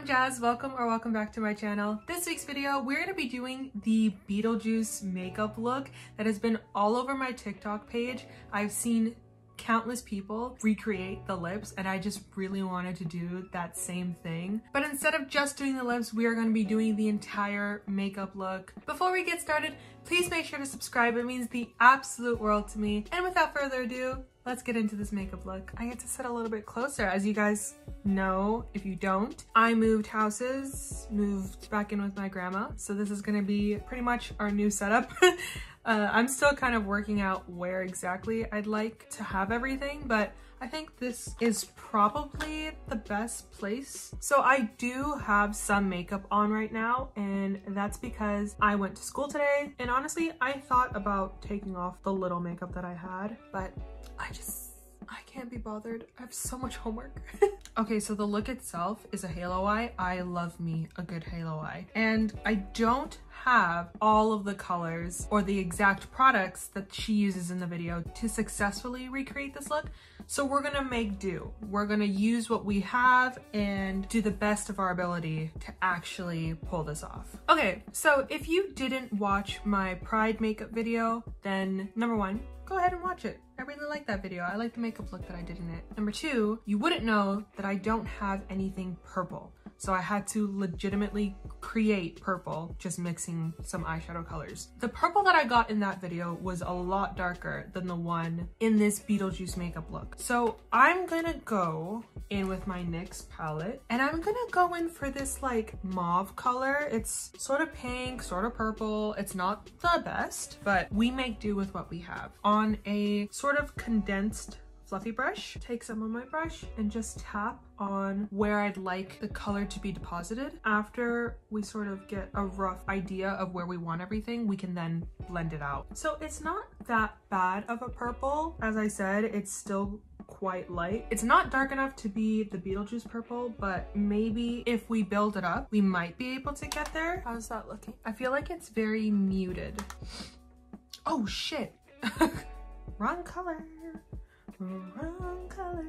I'm Jazz, welcome back to my channel. This week's video, we're gonna be doing the Beetlejuice makeup look that has been all over my TikTok page. I've seen countless people recreate the lips and I just really wanted to do that same thing. But instead of just doing the lips, we are going to be doing the entire makeup look. Before we get started, please make sure to subscribe. It means the absolute world to me. And without further ado, let's get into this makeup look. I get to sit a little bit closer. As you guys know, if you don't, I moved houses, moved back in with my grandma. So this is gonna be pretty much our new setup. I'm still kind of working out where exactly I'd like to have everything, but I think this is probably the best place. So I do have some makeup on right now, and that's because I went to school today. And honestly, I thought about taking off the little makeup that I had, but I can't be bothered. I have so much homework. Okay, so the look itself is a halo eye. I love me a good halo eye. And I don't have all of the colors or the exact products that she uses in the video to successfully recreate this look. So we're gonna make do. We're gonna use what we have and do the best of our ability to actually pull this off. Okay, so if you didn't watch my Pride makeup video, then number one, go ahead and watch it. I really like that video. I like the makeup look that I did in it. Number two, you wouldn't know that I don't have anything purple. So I had to legitimately create purple, just mixing some eyeshadow colors. The purple that I got in that video was a lot darker than the one in this Beetlejuice makeup look. So I'm gonna go in with my NYX palette and I'm gonna go in for this like mauve color. It's sort of pink, sort of purple. It's not the best, but we make do with what we have. On a sort of condensed fluffy brush, take some of my brush and just tap on where I'd like the color to be deposited. After we sort of get a rough idea of where we want everything, we can then blend it out. So it's not that bad of a purple. As I said, it's still quite light. It's not dark enough to be the Beetlejuice purple, but maybe if we build it up, we might be able to get there. How's that looking? I feel like it's very muted. Oh shit. Wrong color. Wrong color.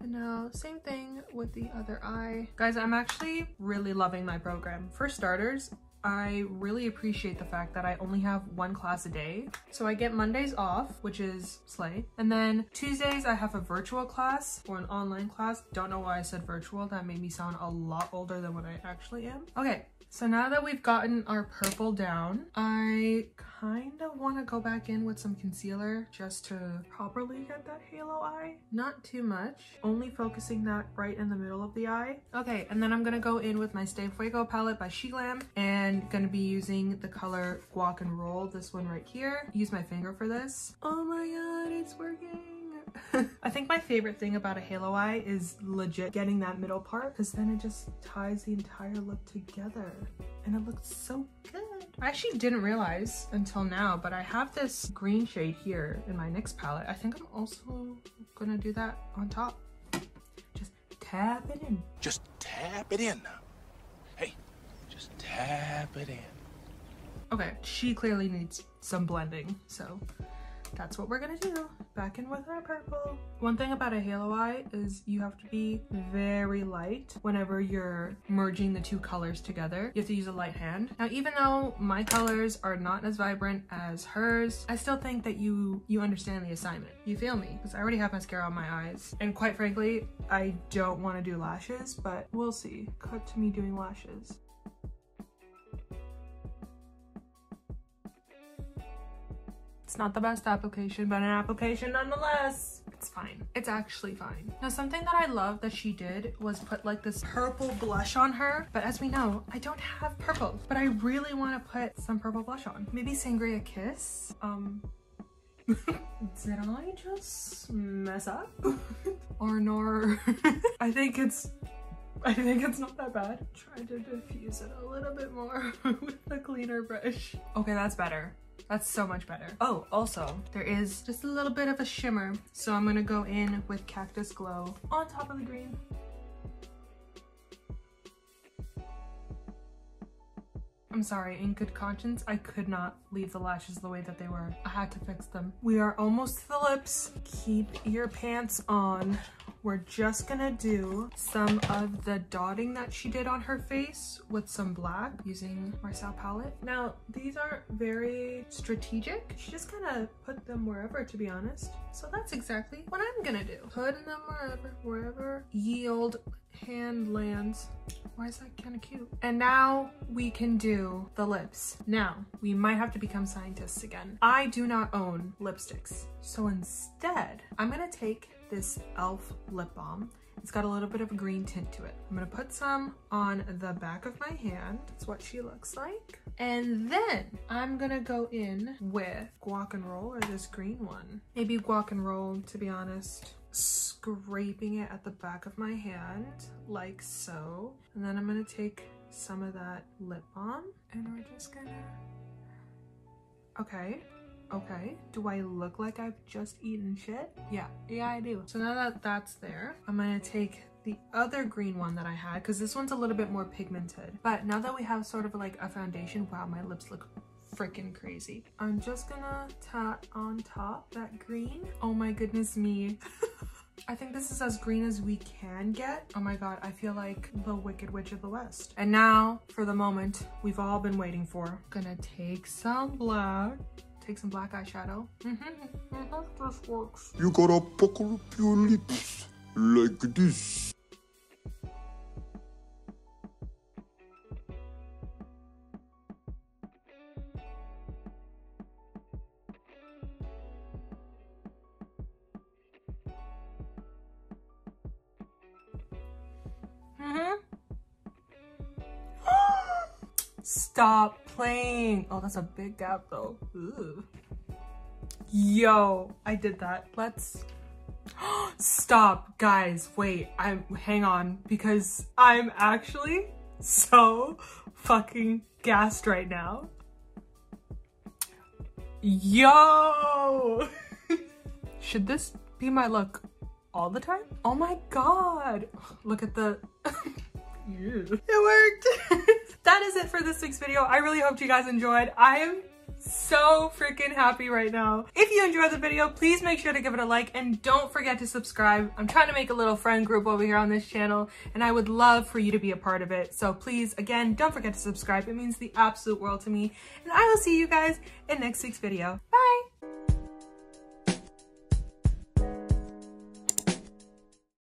And now same thing with the other eye. Guys, I'm actually really loving my program. For starters, I really appreciate the fact that I only have one class a day. So I get Mondays off, which is slay. And then Tuesdays I have a virtual class or an online class. Don't know why I said virtual. That made me sound a lot older than what I actually am. Okay, so now that we've gotten our purple down, I kind of want to go back in with some concealer just to properly get that halo eye. Not too much, only focusing that right in the middle of the eye. Okay, and then I'm going to go in with my Stay Fuego palette by SheGlam and going to be using the color Guac and Roll, this one right here. Use my finger for this. Oh my god, it's working! I think my favorite thing about a halo eye is legit getting that middle part, because then it just ties the entire look together and it looks so good. I actually didn't realize until now, but I have this green shade here in my NYX palette. I think I'm also gonna do that on top. Just tap it in. Just tap it in. Hey. Just tap it in. Okay, she clearly needs some blending, so that's what we're gonna do. Back in with our purple. One thing about a halo eye is you have to be very light whenever you're merging the two colors together. You have to use a light hand. Now, even though my colors are not as vibrant as hers, I still think that you understand the assignment. You feel me? Because I already have mascara on my eyes. And quite frankly, I don't want to do lashes, but we'll see. Cut to me doing lashes. It's not the best application, but an application nonetheless. It's fine. It's actually fine. Now, something that I love that she did was put like this purple blush on her. But as we know, I don't have purple, but I really want to put some purple blush on. Maybe Sangria Kiss. Did I just mess up? Or nor? I think it's not that bad. Try to diffuse it a little bit more with the cleaner brush. Okay, that's better. That's so much better. Oh, also, there is just a little bit of a shimmer. So I'm gonna go in with Cactus Glow on top of the green. I'm sorry, in good conscience, I could not leave the lashes the way that they were. I had to fix them. We are almost to the lips. Keep your pants on. we're just gonna do some of the dotting that she did on her face with some black using Marcel palette. Now, these aren't very strategic. She just kind of put them wherever, to be honest. So that's exactly what I'm gonna do. Putting them wherever yield hand lands. Why is that kind of cute? And now we can do the lips. Now, we might have to become scientists again. I do not own lipsticks. So instead, I'm gonna take this e.l.f. lip balm. It's got a little bit of a green tint to it. I'm gonna put some on the back of my hand. That's what she looks like. And then I'm gonna go in with Guac and Roll, or this green one. Maybe Guac and Roll, to be honest. Scraping it at the back of my hand, like so. And then I'm gonna take some of that lip balm and we're just gonna... Okay. Okay, do I look like I've just eaten shit? Yeah, I do. So now that that's there, I'm gonna take the other green one that I had, because this one's a little bit more pigmented. But now that we have sort of like a foundation, wow, my lips look freaking crazy. I'm just gonna tat on top that green. Oh my goodness me. I think this is as green as we can get. Oh my god, I feel like the Wicked Witch of the West. And now for the moment we've all been waiting for. Gonna take some black. Take some black eyeshadow. This works. You gotta pucker up your lips like this. Stop playing. Oh, that's a big gap though. Ooh. Yo, I did that. Let's stop, guys. Wait, hang on, because I'm actually so fucking gassed right now. Yo. Should this be my look all the time? Oh my god. Look at the Ew. It worked. That is it for this week's video. I really hope you guys enjoyed. I am so freaking happy right now. If you enjoyed the video, please make sure to give it a like and don't forget to subscribe. I'm trying to make a little friend group over here on this channel and I would love for you to be a part of it. So please, again, don't forget to subscribe. It means the absolute world to me. And I will see you guys in next week's video. Bye!